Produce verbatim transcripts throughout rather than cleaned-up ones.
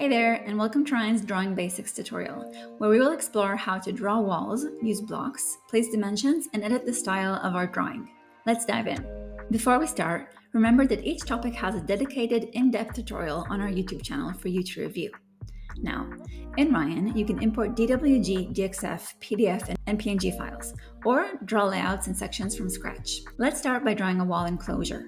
Hey there, and welcome to Ryan's Drawing Basics tutorial, where we will explore how to draw walls, use blocks, place dimensions, and edit the style of our drawing. Let's dive in. Before we start, remember that each topic has a dedicated, in-depth tutorial on our YouTube channel for you to review. Now, in Rayon, you can import D W G, D X F, P D F, and P N G files, or draw layouts and sections from scratch. Let's start by drawing a wall enclosure.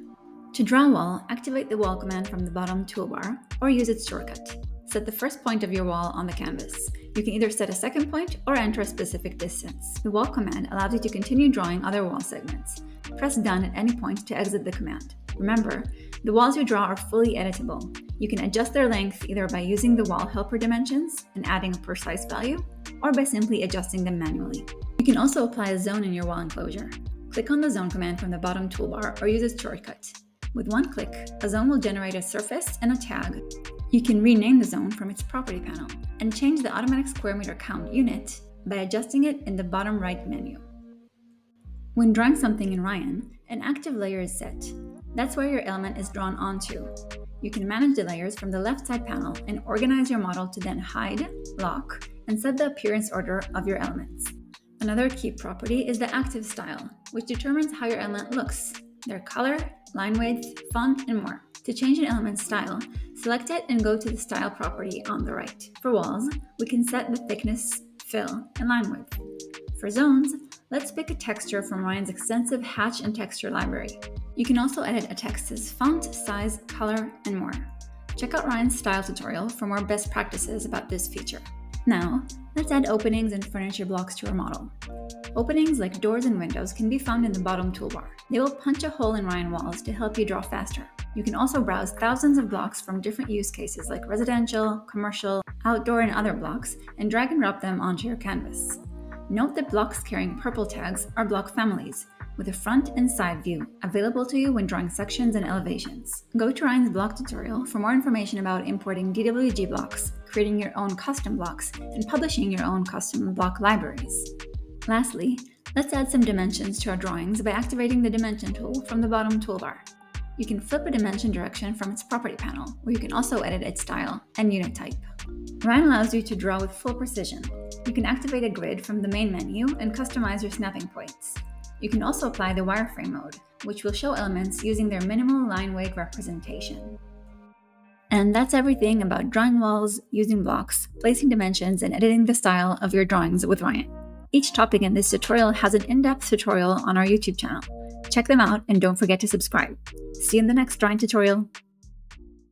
To draw a wall, activate the wall command from the bottom toolbar, or use its shortcut. Set the first point of your wall on the canvas. You can either set a second point or enter a specific distance. The wall command allows you to continue drawing other wall segments. Press done at any point to exit the command. Remember, the walls you draw are fully editable. You can adjust their length either by using the wall helper dimensions and adding a precise value, or by simply adjusting them manually. You can also apply a zone in your wall enclosure. Click on the zone command from the bottom toolbar or use its shortcut. With one click, a zone will generate a surface and a tag. You can rename the zone from its property panel and change the automatic square meter count unit by adjusting it in the bottom right menu. When drawing something in Rayon, an active layer is set. That's where your element is drawn onto. You can manage the layers from the left side panel and organize your model to then hide, lock, and set the appearance order of your elements. Another key property is the active style, which determines how your element looks, their color, line width, font, and more. To change an element's style, select it and go to the Style property on the right. For walls, we can set the thickness, fill, and line width. For zones, let's pick a texture from Ryan's extensive hatch and texture library. You can also edit a text's font, size, color, and more. Check out Ryan's style tutorial for more best practices about this feature. Now, let's add openings and furniture blocks to our model. Openings like doors and windows can be found in the bottom toolbar. They will punch a hole in Rayon walls to help you draw faster. You can also browse thousands of blocks from different use cases like residential, commercial, outdoor, and other blocks, and drag and drop them onto your canvas. Note that blocks carrying purple tags are block families, with a front and side view, available to you when drawing sections and elevations. Go to Ryan's block tutorial for more information about importing D W G blocks, creating your own custom blocks, and publishing your own custom block libraries. Lastly, let's add some dimensions to our drawings by activating the Dimension tool from the bottom toolbar. You can flip a dimension direction from its property panel, where you can also edit its style and unit type. Rayon allows you to draw with full precision. You can activate a grid from the main menu and customize your snapping points. You can also apply the wireframe mode, which will show elements using their minimal line weight representation. And that's everything about drawing walls, using blocks, placing dimensions, and editing the style of your drawings with Rayon. Each topic in this tutorial has an in-depth tutorial on our YouTube channel. Check them out and don't forget to subscribe. See you in the next drawing tutorial.